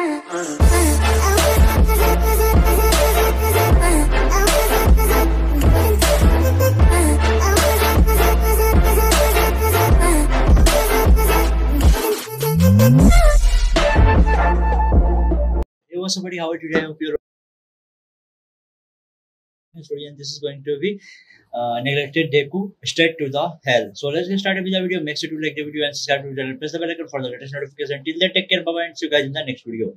Hey, what's up buddy, how are you today? I hope you're and this is going to be neglected Deku straight to the hell. So let's get started with the video. Make sure to like the video and subscribe to the channel. Press the bell icon for the latest notifications. Until then, take care, bye bye, and see you guys in the next video.